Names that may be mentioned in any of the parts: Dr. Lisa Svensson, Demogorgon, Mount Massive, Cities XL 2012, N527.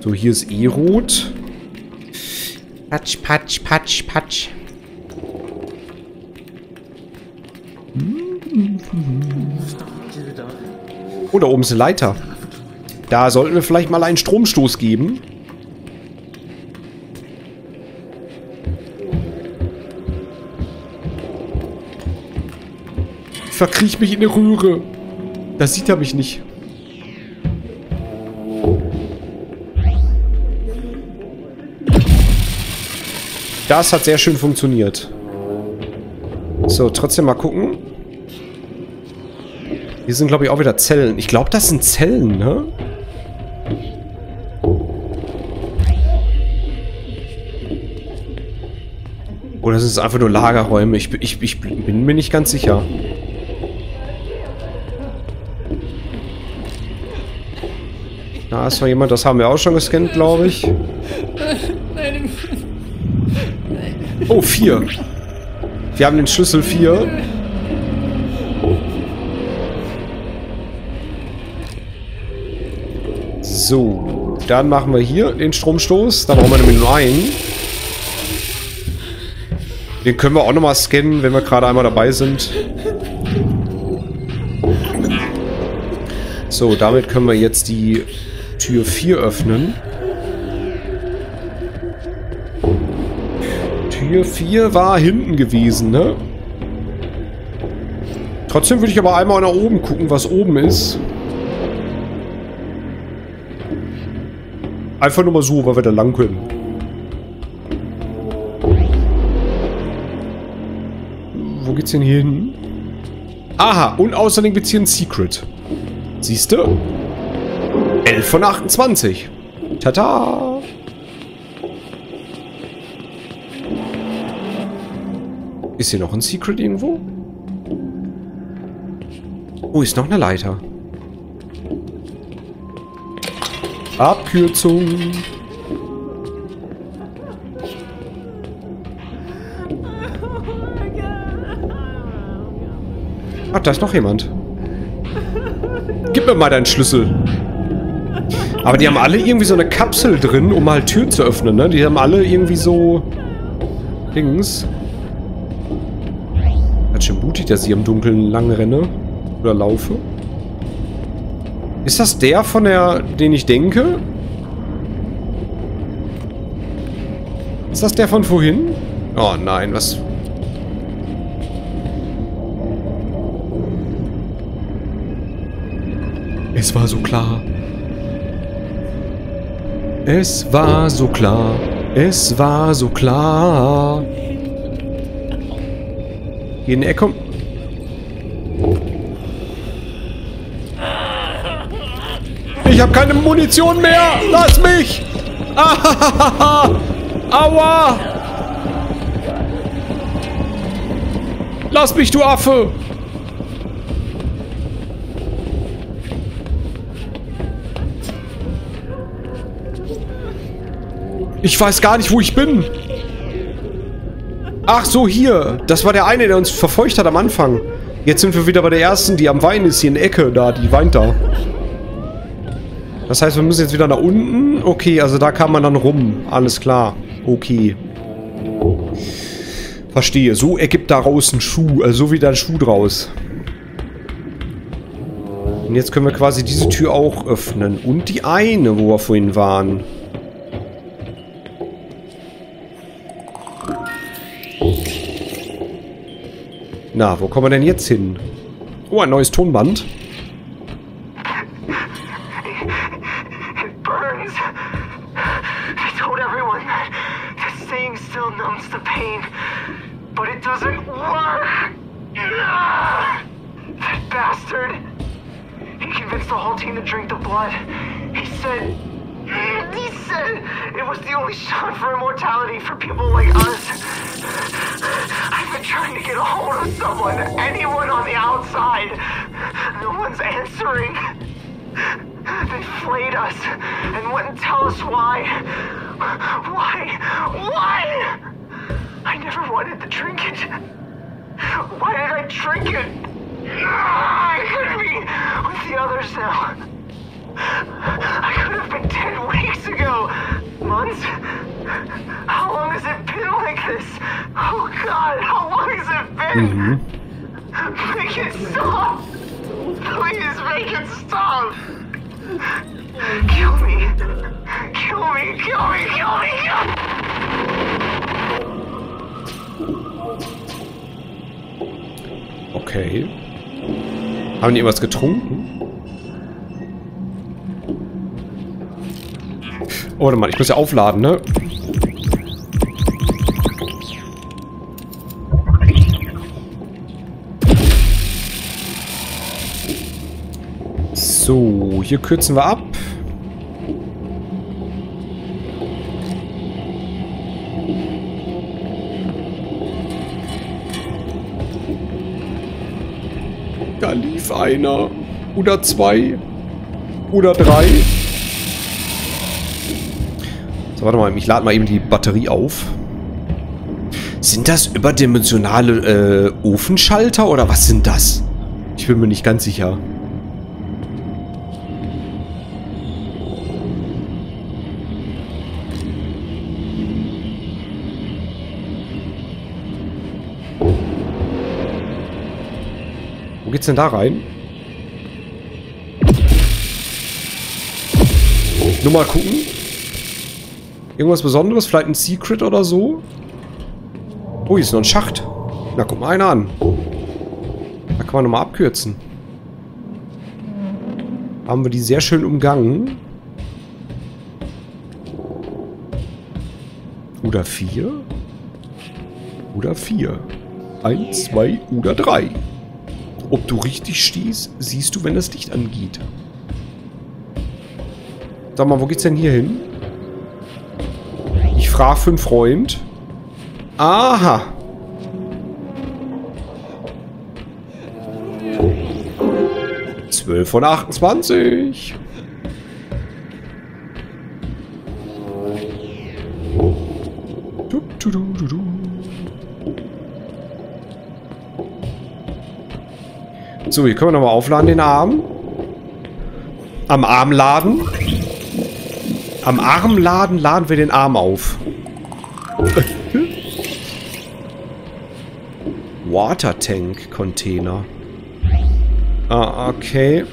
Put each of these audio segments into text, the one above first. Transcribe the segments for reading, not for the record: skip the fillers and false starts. So, hier ist E-Rot. Patsch, patsch, patsch, patsch. Oh, da oben ist eine Leiter. Da sollten wir vielleicht mal einen Stromstoß geben. Ich verkriech mich in eine Röhre. Da sieht er mich nicht. Das hat sehr schön funktioniert. So, trotzdem mal gucken. Hier sind, glaube ich, auch wieder Zellen. Ich glaube, das sind Zellen, ne? Oder sind es einfach nur Lagerräume? Ich bin mir nicht ganz sicher. Da ist noch jemand. Das haben wir auch schon gescannt, glaube ich. Oh, 4. Wir haben den Schlüssel 4. So, dann machen wir hier den Stromstoß. Da brauchen wir nämlich nur einen. Den können wir auch nochmal scannen, wenn wir gerade einmal dabei sind. So, damit können wir jetzt die Tür 4 öffnen. 4 war hinten gewesen, ne? Trotzdem würde ich aber einmal nach oben gucken, was oben ist. Einfach nur mal so, weil wir da lang können. Wo geht's denn hier hin? Aha, und außerdem gibt's hier ein Secret. Siehst du? 11 von 28. Tada! Ist hier noch ein Secret irgendwo? Oh, ist noch eine Leiter. Abkürzung. Ach, da ist noch jemand. Gib mir mal deinen Schlüssel. Aber die haben alle irgendwie so eine Kapsel drin, um halt Türen zu öffnen, ne? Die haben alle irgendwie so... Dings... Schon mutig, dass ich im Dunkeln lang renne oder laufe. Ist das der von der, den ich denke? Ist das der von vorhin? Oh nein, was? Es war so klar. Es war so klar. Es war so klar. Hier in der Ecke. Ich habe keine Munition mehr! Lass mich! Ah, aua! Lass mich, du Affe! Ich weiß gar nicht, wo ich bin! Ach so, hier. Das war der eine, der uns verfolgt hat am Anfang. Jetzt sind wir wieder bei der ersten, die am Weinen ist. Hier in der Ecke da, die weint da. Das heißt, wir müssen jetzt wieder nach unten. Okay, also da kam man dann rum. Alles klar. Okay. Verstehe. So ergibt daraus ein Schuh. Also so wie da ein Schuh draus. Und jetzt können wir quasi diese Tür auch öffnen. Und die eine, wo wir vorhin waren. Na, wo kommen wir denn jetzt hin? Oh, ein neues Tonband. Why did I drink it? I could have been with the others now. I could have been dead weeks ago. Months? How long has it been like this? Oh God, how long has it been? Mm-hmm. Make it stop. Please make it stop. Kill me. Kill me, kill me, kill me, kill me. Okay. Haben die irgendwas getrunken? Oh, warte mal, ich muss ja aufladen, ne? So, hier kürzen wir ab. Da lief einer. Oder zwei. Oder drei. So, warte mal. Ich lade mal eben die Batterie auf. Sind das überdimensionale Ofenschalter? Oder was sind das? Ich bin mir nicht ganz sicher. Wo geht's denn da rein? Nur mal gucken. Irgendwas Besonderes? Vielleicht ein Secret oder so? Oh, hier ist noch ein Schacht. Na, guck mal einer an. Da kann man nochmal abkürzen. Haben wir die sehr schön umgangen. Oder vier? Oder vier? 1, 2 oder 3. Ob du richtig stehst, siehst du, wenn das Licht angeht. Sag mal, wo geht's denn hier hin? Ich frage für einen Freund. Aha. Oh. 12 von 28. Du, du, du, du, du. So, hier können wir nochmal aufladen, den Arm. Am Arm laden. Am Arm laden, laden wir den Arm auf. Water Tank Container. Ah, okay.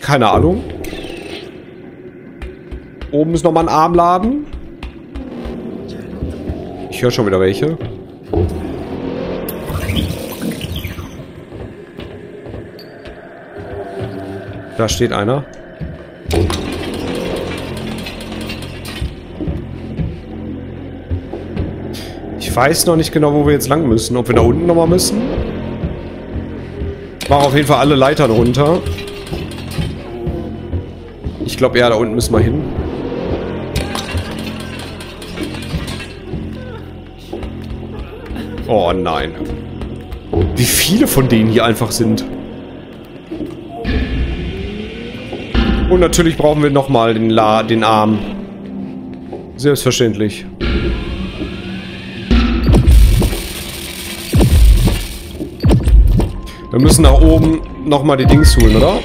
Keine Ahnung. Oben ist nochmal ein Armladen. Ich höre schon wieder welche. Da steht einer. Ich weiß noch nicht genau, wo wir jetzt lang müssen. Ob wir da unten nochmal müssen? Ich mache auf jeden Fall alle Leitern runter. Ich glaube, ja, da unten müssen wir hin. Oh nein. Wie viele von denen hier einfach sind. Und natürlich brauchen wir nochmal den Arm. Selbstverständlich. Wir müssen nach oben nochmal die Dings holen, oder?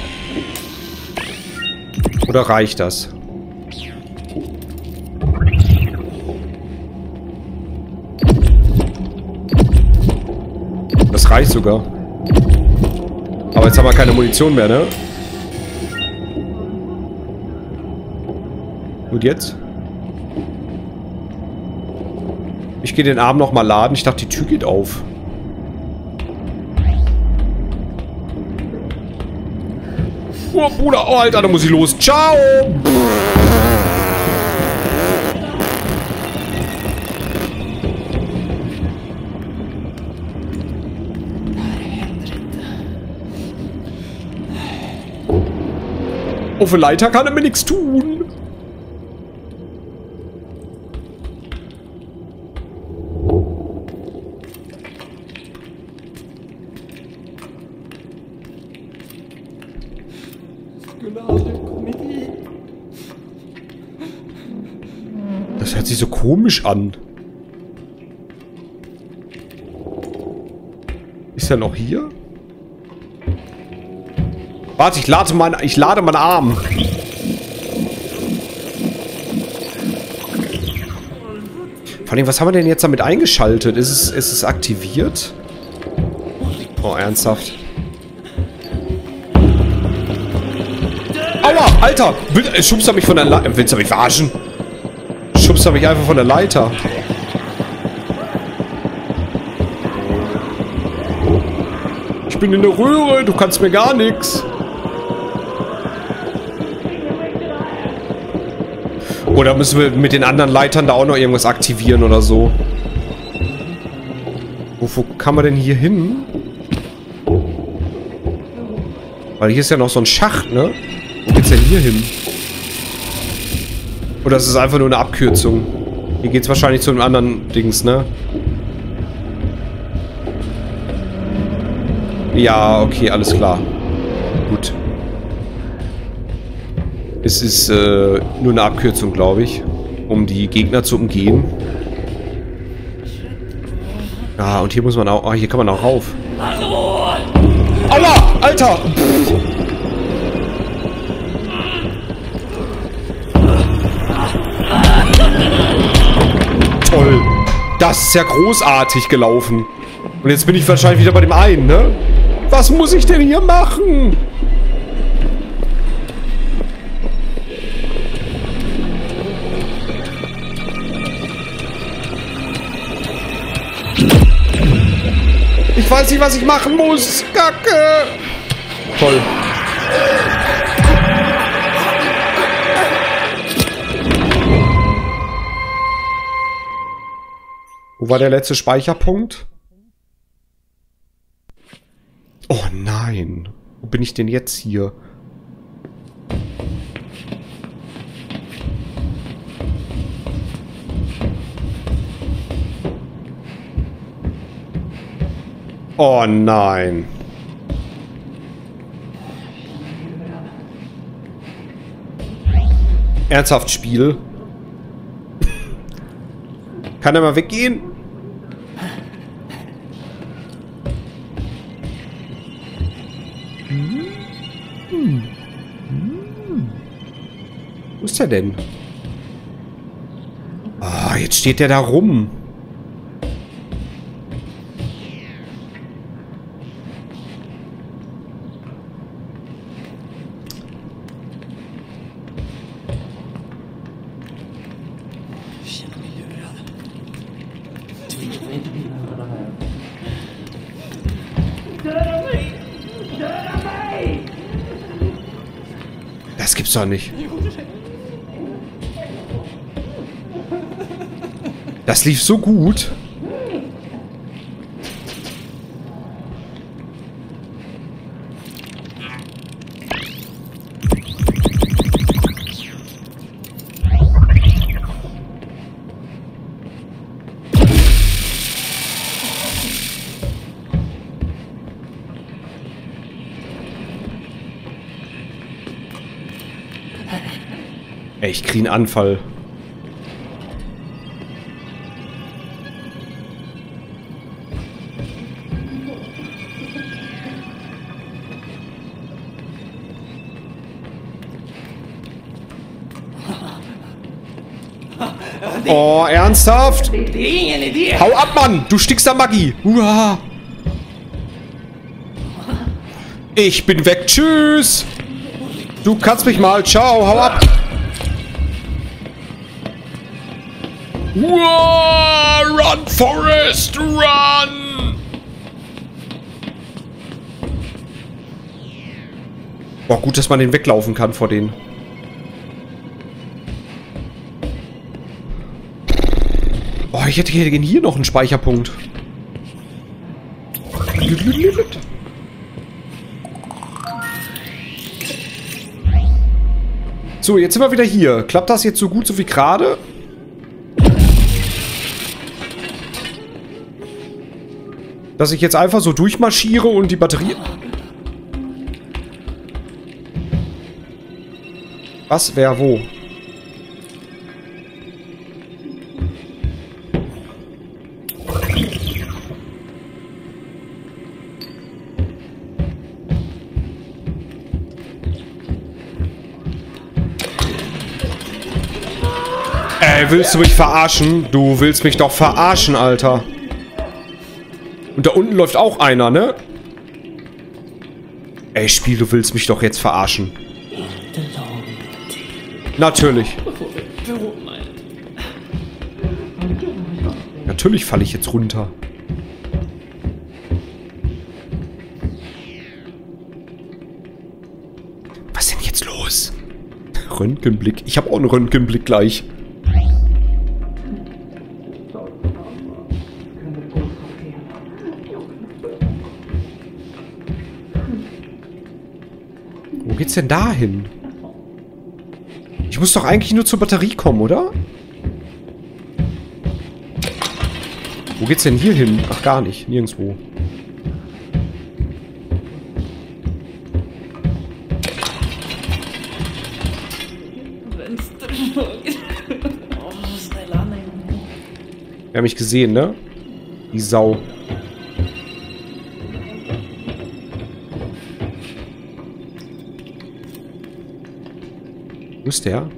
Oder reicht das? Das reicht sogar. Aber jetzt haben wir keine Munition mehr, ne? Und jetzt? Ich gehe den Arm nochmal laden. Ich dachte, die Tür geht auf. Oh, Bruder, oh, Alter, da muss ich los. Ciao! Auf der Leiter kann er mir nichts tun. Regularien-Komitee. Das hört sich so komisch an. Ist er noch hier? Warte, ich lade meinen Arm. Vor allem, was haben wir denn jetzt damit eingeschaltet? Ist es aktiviert? Oh, ernsthaft. Aua, Alter! Schubst er mich von der Leiter? Willst du mich verarschen? Schubst er mich einfach von der Leiter? Ich bin in der Röhre, du kannst mir gar nichts. Oder müssen wir mit den anderen Leitern da auch noch irgendwas aktivieren oder so? Wo kann man denn hier hin? Weil hier ist ja noch so ein Schacht, ne? Wo geht's denn hier hin? Oder ist es einfach nur eine Abkürzung? Hier geht's wahrscheinlich zu einem anderen Dings, ne? Ja, okay, alles klar. Gut. Es ist nur eine Abkürzung, glaube ich, um die Gegner zu umgehen. Ah, und hier muss man auch... Ah, hier kann man auch rauf. Aua! Alter! Pff. Toll! Das ist ja großartig gelaufen. Und jetzt bin ich wahrscheinlich wieder bei dem einen, ne? Was muss ich denn hier machen? Ich weiß nicht, was ich machen muss. Kacke. Toll. Wo war der letzte Speicherpunkt? Oh nein. Wo bin ich denn jetzt hier? Oh nein. Ernsthaft, Spiel? Kann er mal weggehen? Wo ist er denn? Ah, jetzt steht der da rum. Das gibt's doch nicht. Das lief so gut. Ey, ich krieg einen Anfall. Oh, ernsthaft? Hau ab, Mann! Du stickst da Maggi! Uah. Ich bin weg, tschüss! Du kannst mich mal, ciao, hau ab! Uah, run, Forest, run! Boah, gut, dass man den weglaufen kann vor denen. Oh, ich hätte hier noch einen Speicherpunkt. So, jetzt sind wir wieder hier. Klappt das jetzt so gut, so wie gerade? Dass ich jetzt einfach so durchmarschiere und die Batterie... Was, wer, wo? Willst du mich verarschen? Du willst mich doch verarschen, Alter. Und da unten läuft auch einer, ne? Ey, Spiel, du willst mich doch jetzt verarschen. Natürlich. Natürlich falle ich jetzt runter. Was ist denn jetzt los? Röntgenblick. Ich habe auch einen Röntgenblick gleich. Geht's denn dahin? Ich muss doch eigentlich nur zur Batterie kommen, oder? Wo geht's denn hier hin? Ach, gar nicht. Nirgendwo. Wir haben mich gesehen, ne? Die Sau. Wo ist der?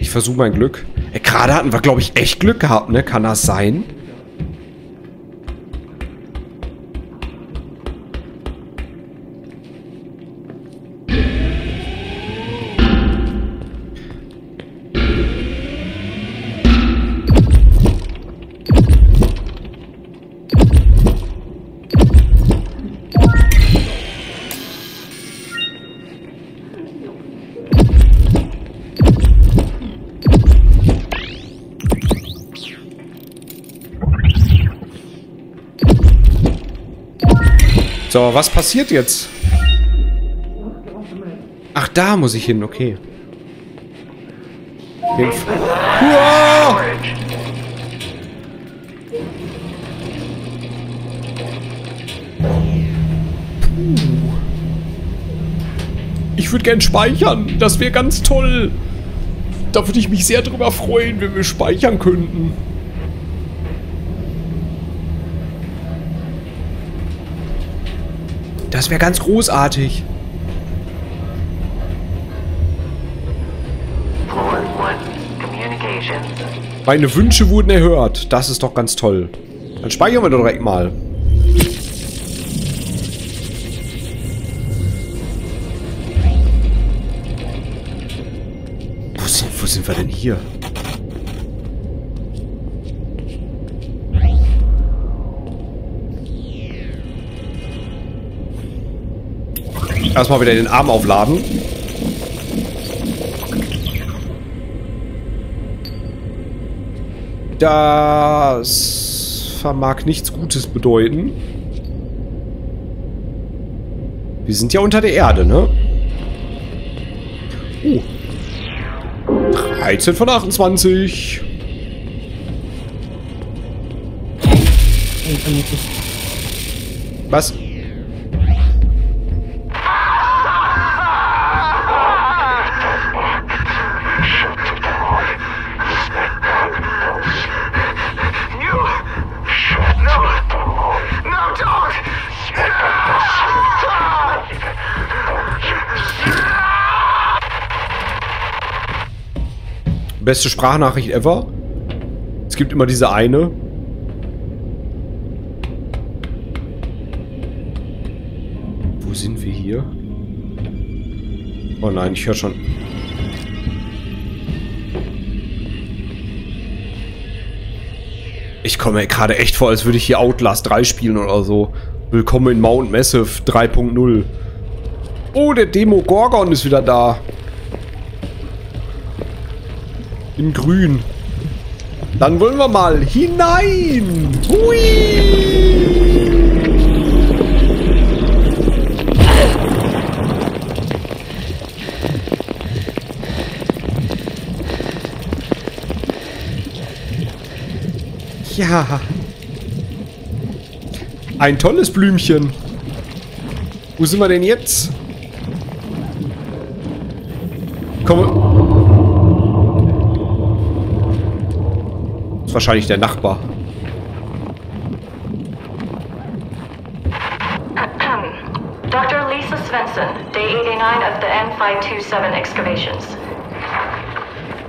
Ich versuche mein Glück. Gerade hatten wir, glaube ich, echt Glück gehabt, ne? Kann das sein? So, was passiert jetzt? Ach, da muss ich hin, okay. Hilfe. Wow! Ich würde gern speichern. Das wäre ganz toll. Da würde ich mich sehr drüber freuen, wenn wir speichern könnten. Das wäre ganz großartig. Meine Wünsche wurden erhört. Das ist doch ganz toll. Dann speichern wir doch direkt mal. Wo sind wir denn hier? Erstmal wieder den Arm aufladen. Das vermag nichts Gutes bedeuten. Wir sind ja unter der Erde, ne? 13 von 28. Was? Beste Sprachnachricht ever. Es gibt immer diese eine. Wo sind wir hier? Oh nein, ich höre schon. Ich komme mir gerade echt vor, als würde ich hier Outlast 3 spielen oder so. Willkommen in Mount Massive 3.0. Oh, der Demogorgon ist wieder da. In grün. Dann wollen wir mal hinein. Hui! Ja. Ein tolles Blümchen. Wo sind wir denn jetzt? Komm. Das ist wahrscheinlich der Nachbar. Dr. Lisa Svensson, day 89 of the N527 excavations.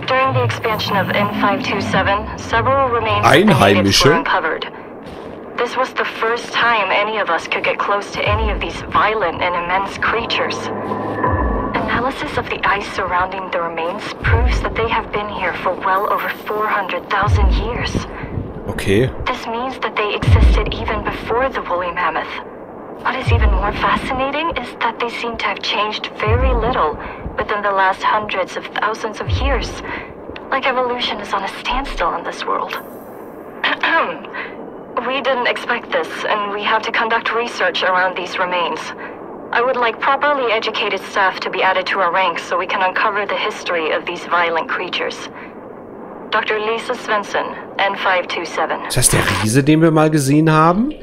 During the expansion of N527, several remains were uncovered. This was the first time any of us could get close to any of these violent and immense creatures. Analysis of the ice surrounding the remains proves that they have been here for well over 400,000 years. Okay. This means that they existed even before the woolly mammoth. What is even more fascinating is that they seem to have changed very little within the last hundreds of thousands of years. Like evolution is on a standstill in this world. We didn't expect this, and we have to conduct research around these remains. I would like properly educated staff to be added to our ranks so we can uncover the history of these violent creatures. Dr. Lisa Svensson, N527. Ist das der Riese, den wir mal gesehen haben?